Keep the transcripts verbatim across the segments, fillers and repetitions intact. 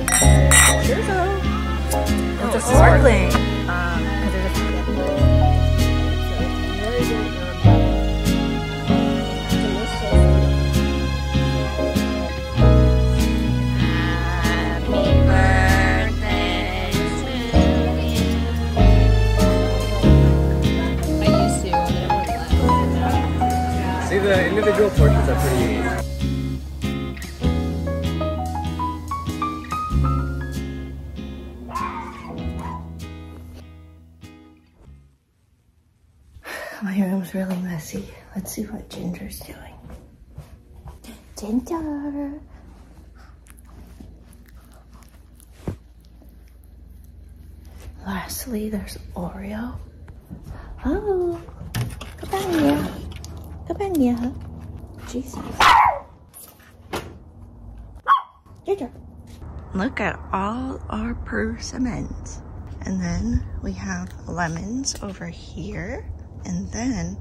was. Cheers! Oh, it's a sparkling. Um, because there's a few Happy birthday to you. I used to, and then everyone left. See, the individual portions are pretty unique. My room's really messy. Let's see what Ginger's doing. Ginger! Lastly, there's Oreo. Oh! Come on here. Come on here. Jesus. Ginger! Look at all our persimmons. And then we have lemons over here. And then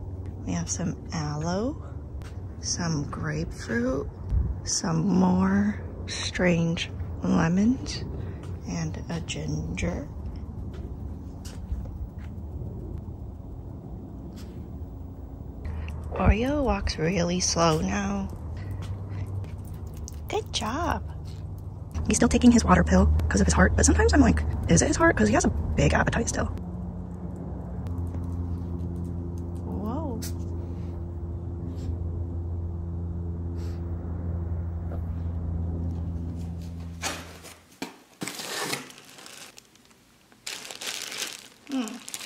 we have some aloe, some grapefruit, some more strange lemons, and a ginger. Oreo walks really slow now. Good job. He's still taking his water pill because of his heart, but sometimes I'm like, is it his heart? Because he has a big appetite still.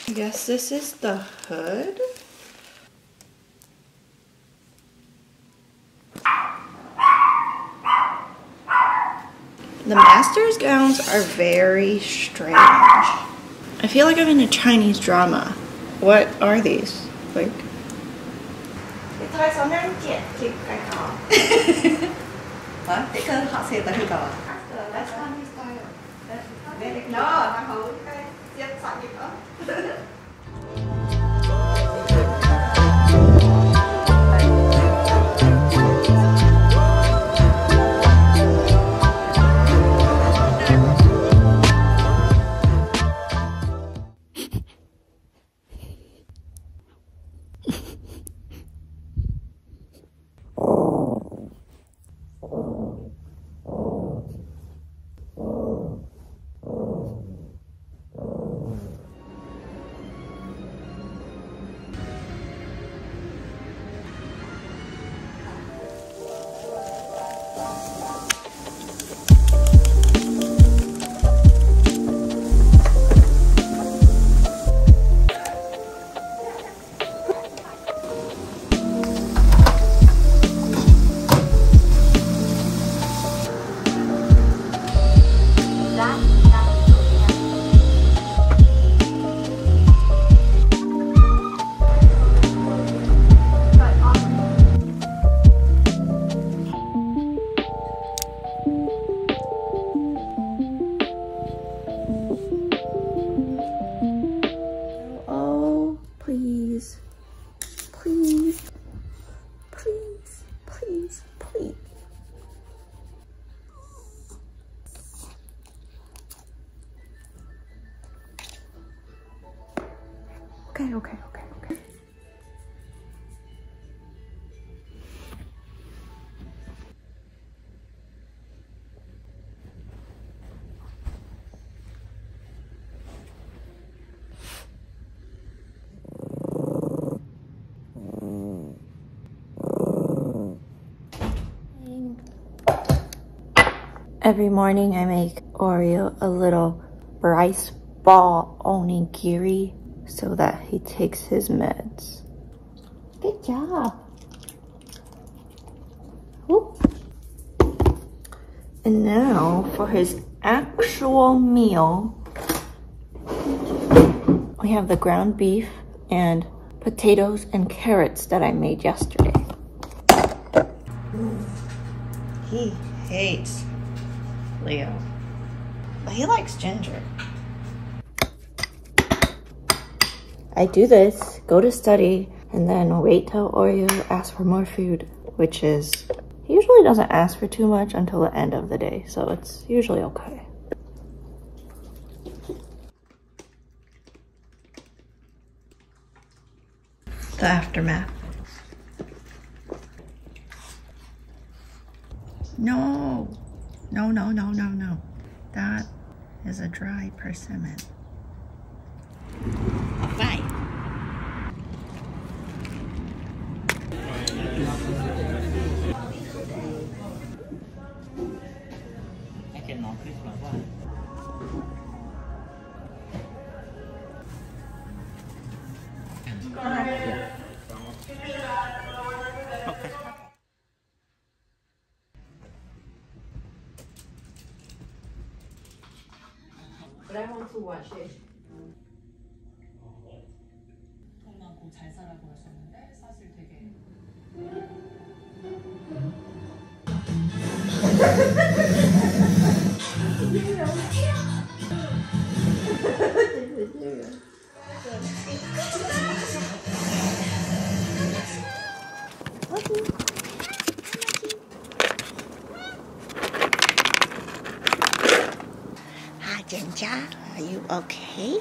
I guess this is the hood. The master's gowns are very strange. I feel like I'm in a Chinese drama. What are these? Like... Okay, okay, okay, okay. Every morning I make Oreo a little rice ball onigiri, so that he takes his meds. Good job. Whoop. And now for his actual meal, we have the ground beef and potatoes and carrots that I made yesterday. Ooh, he hates Leo, but he likes Ginger. I do this, go to study, and then wait till Oreo asks for more food, which is He usually doesn't ask for too much until the end of the day, so it's usually okay. The aftermath. No, no, no, no, no, no. That is a dry persimmon. Bye. But I want to watch it. Hi, Jinja. Are you okay?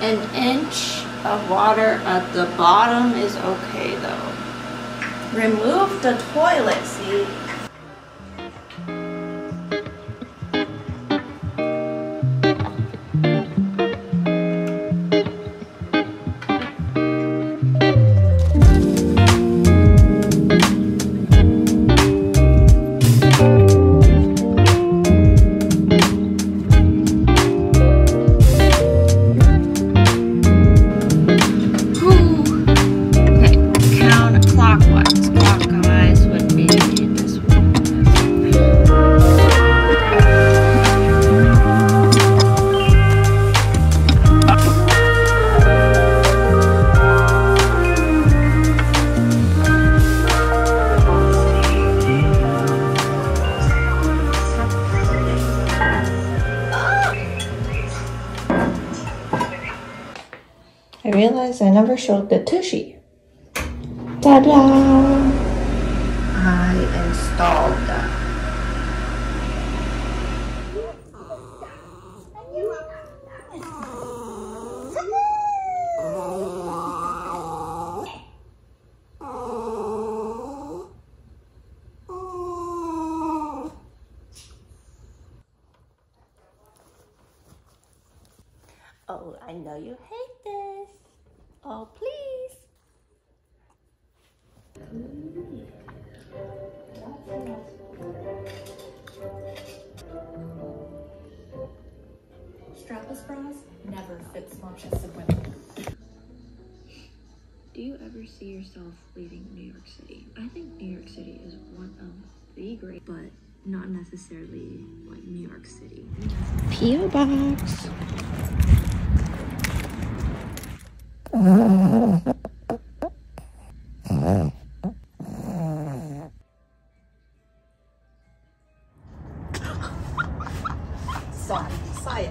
An inch of water at the bottom is okay though. Remove the toilet seat. I realized I never showed the tushy. Ta-da! I installed that. Oh, I know you hate this. Oh, please. Strapless bras never fit small chested women. Do you ever see yourself leaving New York City? I think New York City is one of the great, but not necessarily like New York City. P O Box. Sorry, sorry.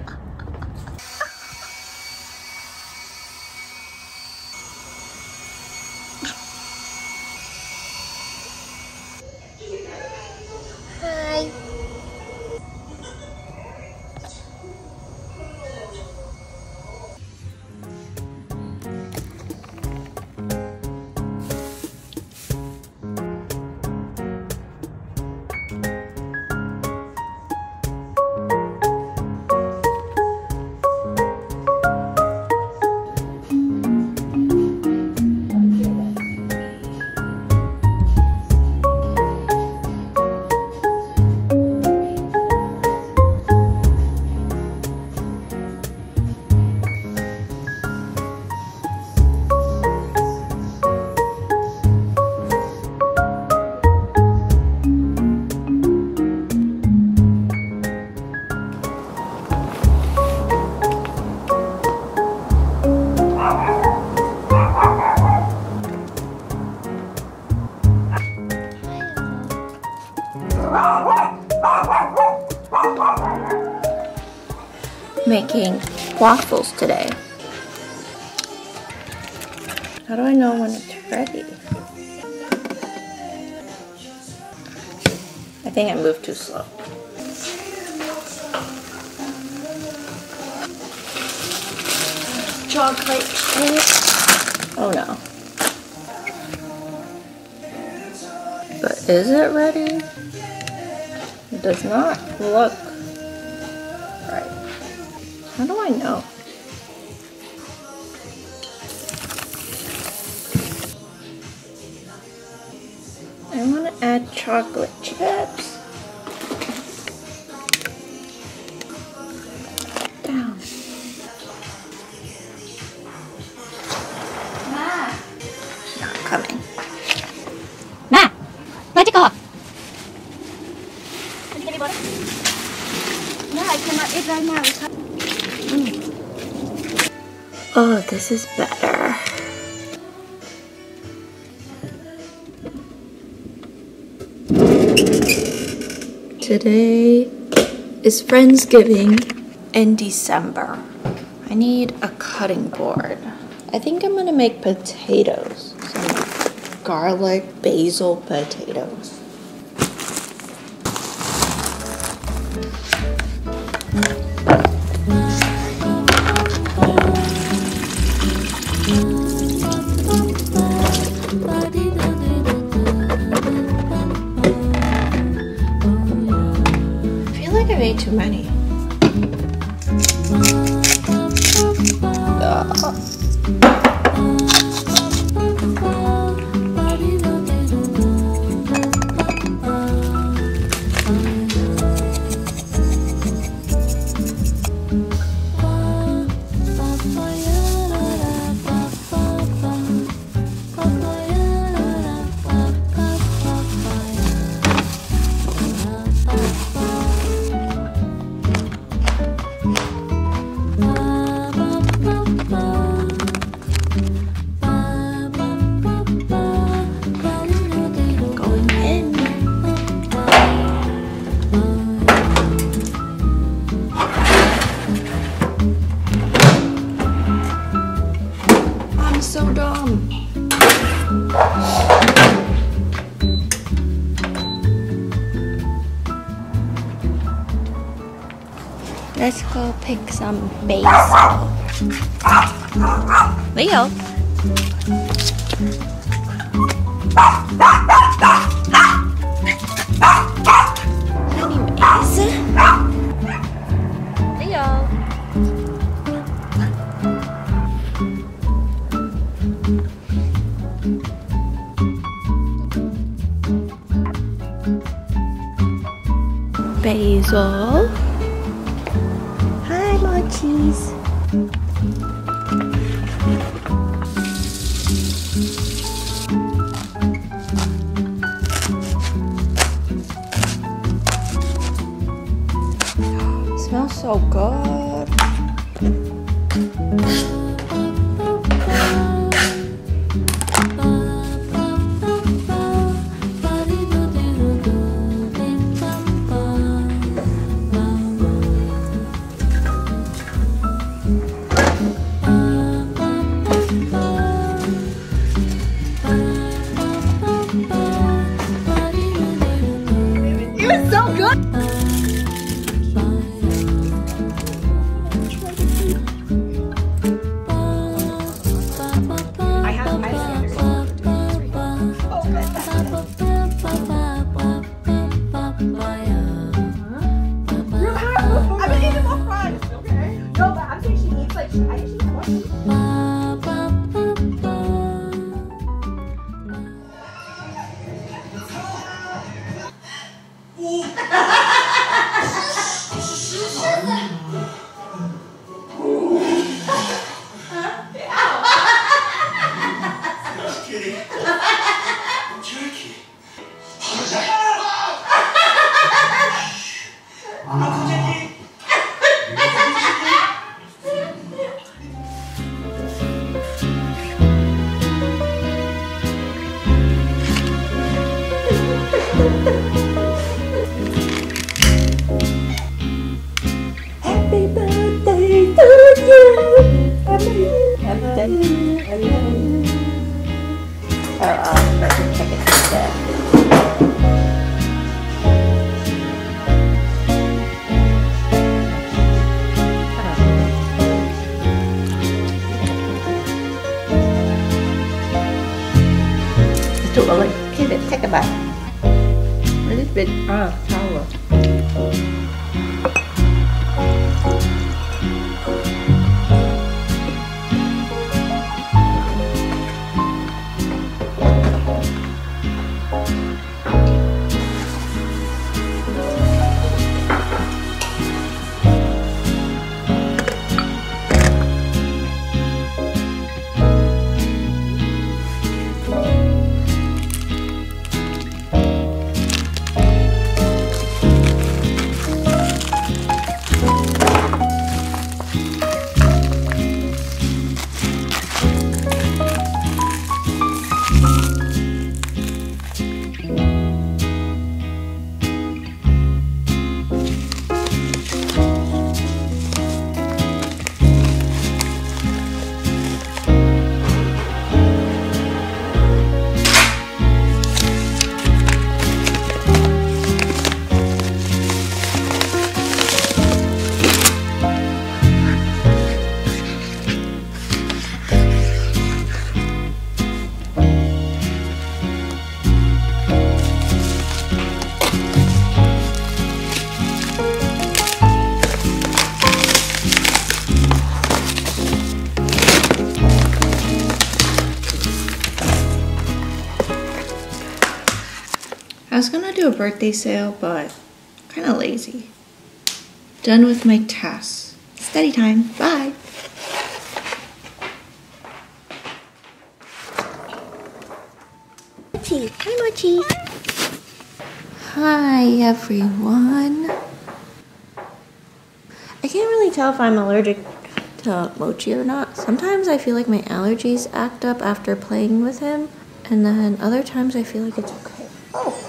Making waffles today. How do I know when it's ready? I think I moved too slow. Chocolate chip. Oh no. But is it ready? It does not look right. How do I know? I want to add chocolate chips. Down. Ma! Not coming. Ma! Let it go! No, I cannot eat right now. It's hot. Mm. Oh, this is better. Today is Friendsgiving in December. I need a cutting board. I think I'm gonna make potatoes. Some garlic basil potatoes. Too many. Let's go pick some basil. Leo. Anyways. Leo. Basil. Cheese. It smells so good. bit of power. I was gonna do a birthday sale, but I'm kinda lazy. Done with my tasks. Study time, bye. Mochi, hi Mochi. Hi everyone. I can't really tell if I'm allergic to Mochi or not. Sometimes I feel like my allergies act up after playing with him, and then other times I feel like it's okay. Oh.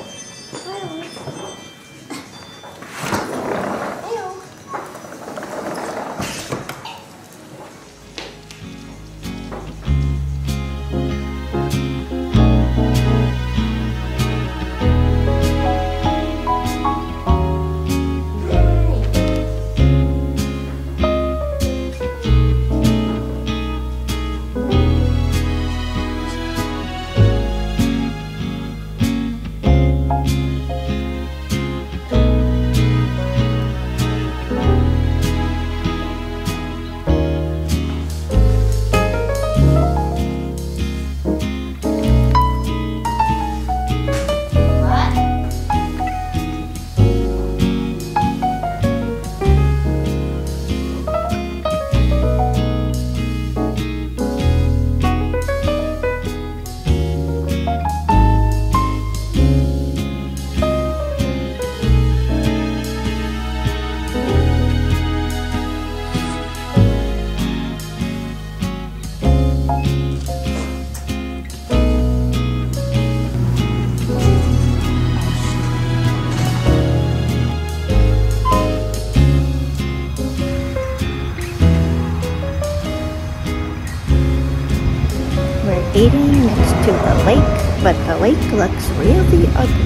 Eating next to the lake, but the lake looks really ugly.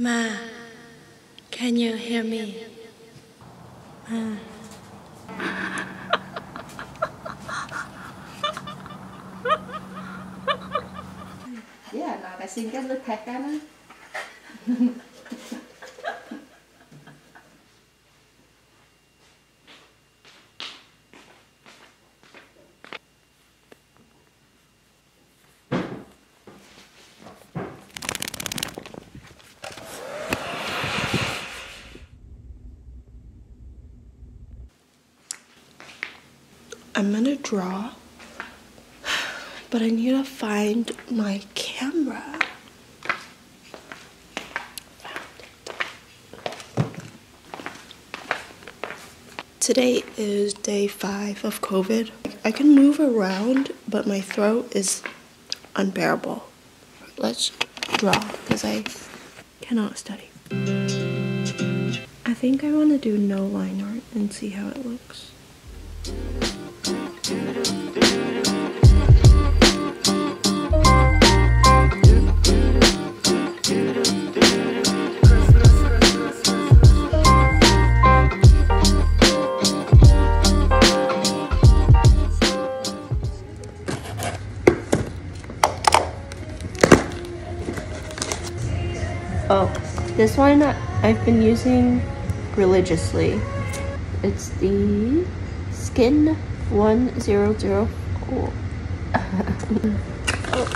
Ma, can you hear me? Ma. Yeah, no, I think that's the pattern. I'm gonna draw, but I need to find my camera. Today is day five of COVID. I can move around, but my throat is unbearable. Let's draw, because I cannot study. I think I want to do no line art and see how it looks. Oh, this one I've been using religiously. It's the skin ten oh four. Oh.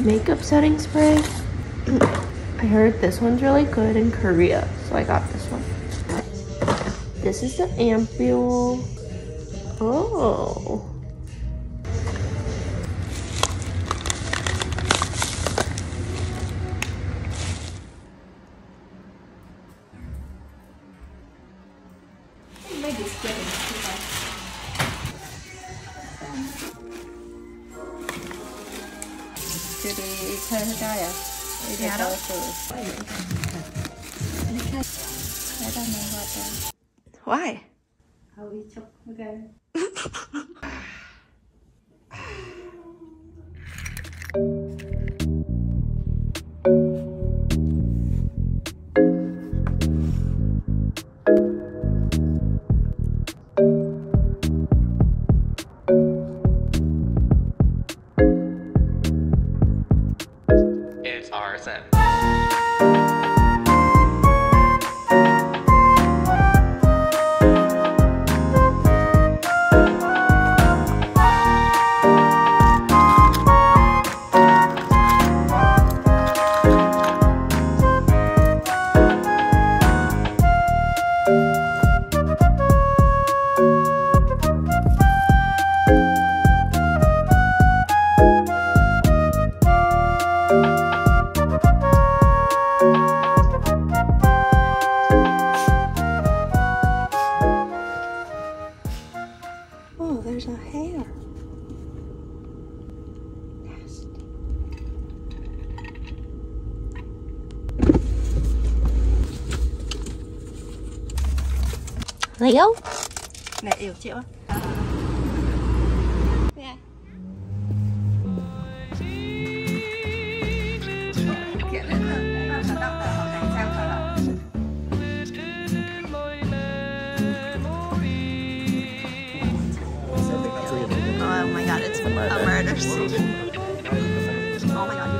Makeup setting spray. I heard this one's really good in Korea, so I got this one. This is the ampoule. Oh. Why? It's arson. Leo? Mẹ yêu chịu á. Oh my god, it's the murders. Oh my god.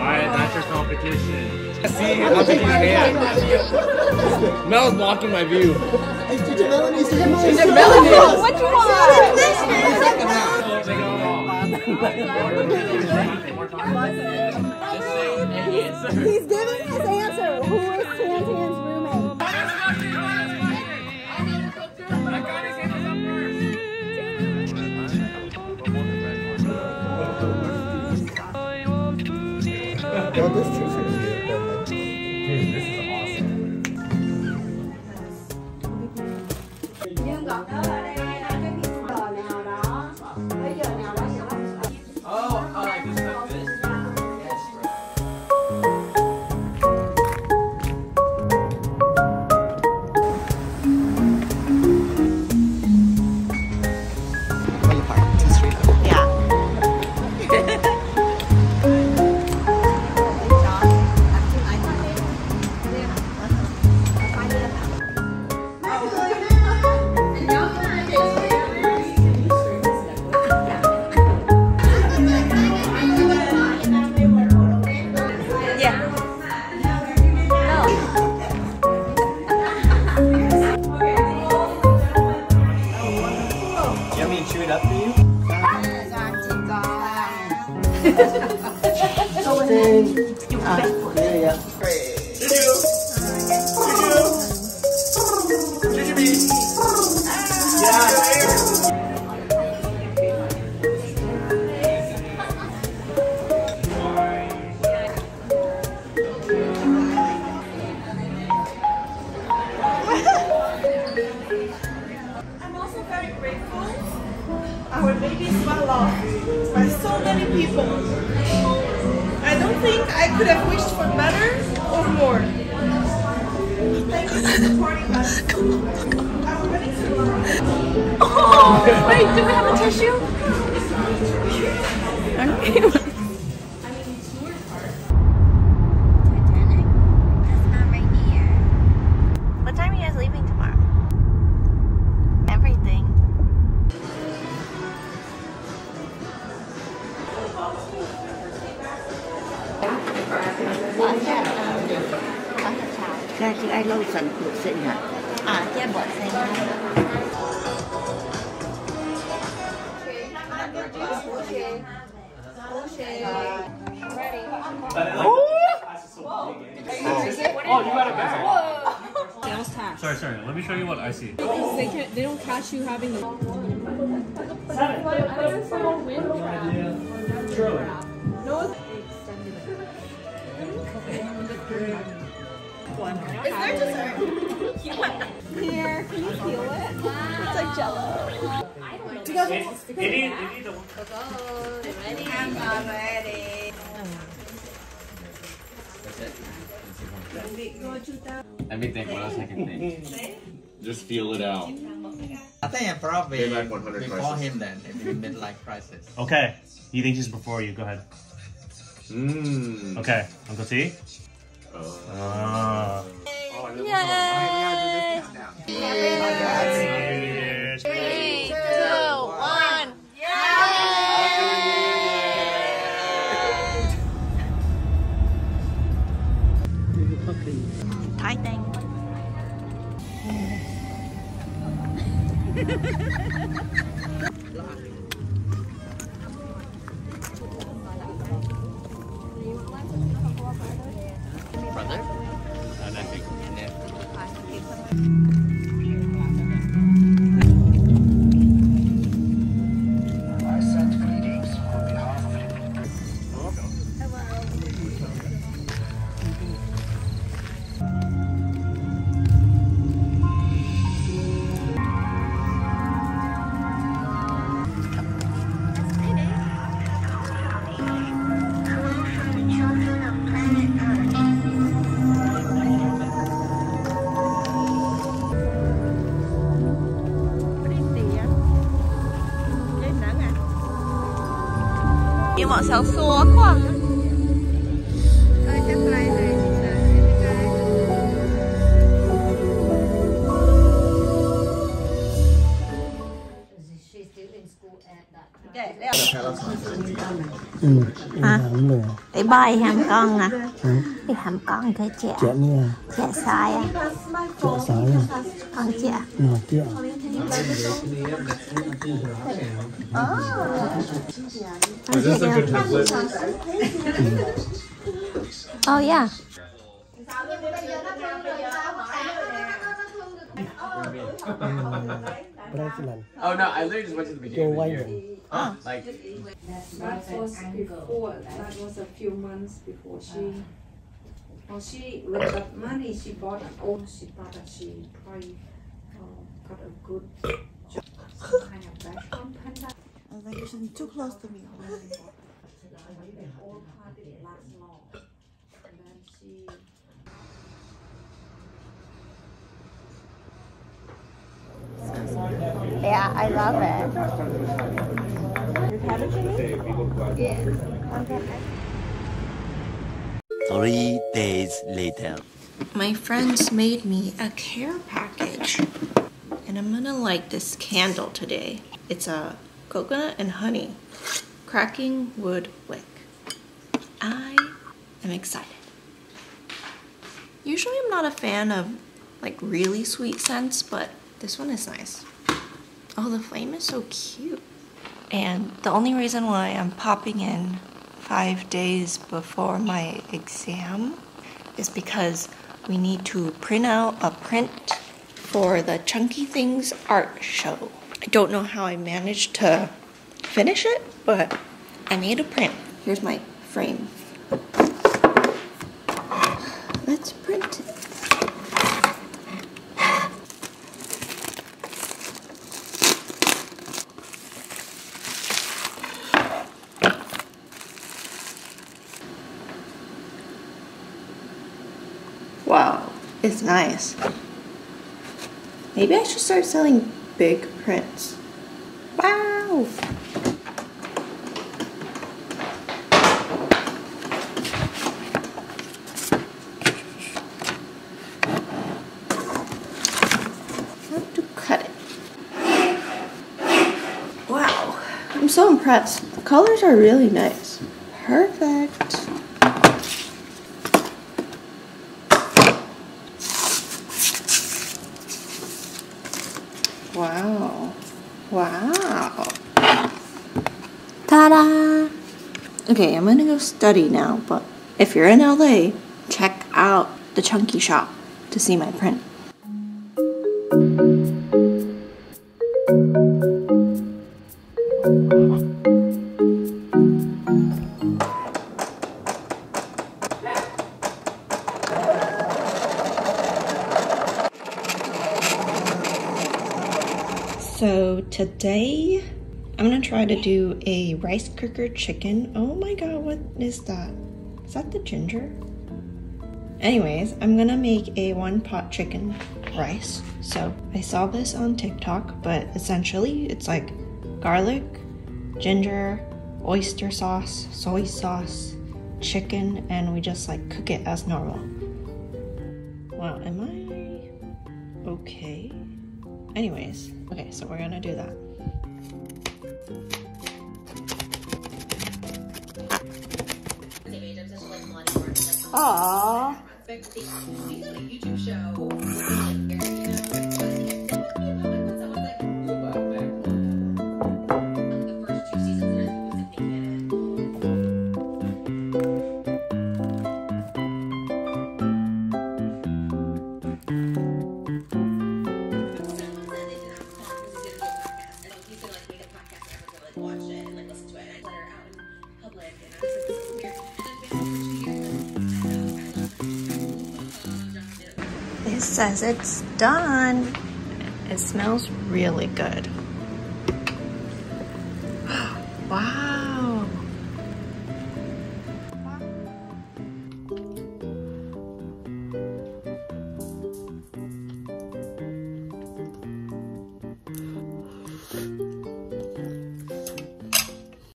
Alright, that's your competition. See, I'm taking hand. Mel's blocking my view. Teacher Melanie, Teacher Melanie! What do you want? Take it all off. he's, he's giving his answer. Who is Tantan's roommate? Dude, this is awesome. Oh, I like this about this. Just feel it out. I think I probably before him then, in the midlife crisis. Okay, you think she's before you? Go ahead. Mm. Okay, Uncle T. Oh. Ah. Yay! Yay! Yay! Three, two, one. Yay! I think. Brother? And I think in there. Mọi sáng xua quá. She's still in school at that time. Ừ, hả? Để bay hàm con à? Hả? Đi hàm con thế trẻ. Trẻ như à? Trẻ sai à? Trẻ sai à? Con trẻ. Ừ, trẻ. Oh yeah. Oh no, I literally just went to the beginning of the year. Oh. Like, that was before, that was a few months before she, well, she, with that money she bought an own, she thought that she probably uh, got a good job, some kind of background panda. I was like, you're sitting too close to me. All part didn't last long. And then she... Yeah, I love it. You have it to me? Yes. Okay. Three days later. My friends made me a care package. And I'm gonna light this candle today. It's a coconut and honey cracking wood wick. I am excited. Usually I'm not a fan of like really sweet scents, but this one is nice. Oh, the flame is so cute. And the only reason why I'm popping in five days before my exam is because we need to print out a print for the Chunky Things art show. I don't know how I managed to finish it, but I made a print. Here's my frame. Let's print it. Wow, it's nice. Maybe I should start selling big prints. Wow! Have to cut it. Wow, I'm so impressed. The colors are really nice. Perfect. Wow. Wow. Ta-da! Okay, I'm gonna go study now, but if you're in L A, check out the Chunky shop to see my print. So today, I'm gonna try to do a rice cooker chicken. Oh my god, what is that? Is that the ginger? Anyways, I'm gonna make a one pot chicken rice. So I saw this on TikTok, but essentially it's like garlic, ginger, oyster sauce, soy sauce, chicken, and we just like cook it as normal. Wow, am I okay? Anyways, okay, so we're gonna do that. Aww. She's on a YouTube show. It says it's done. It smells really good. Wow.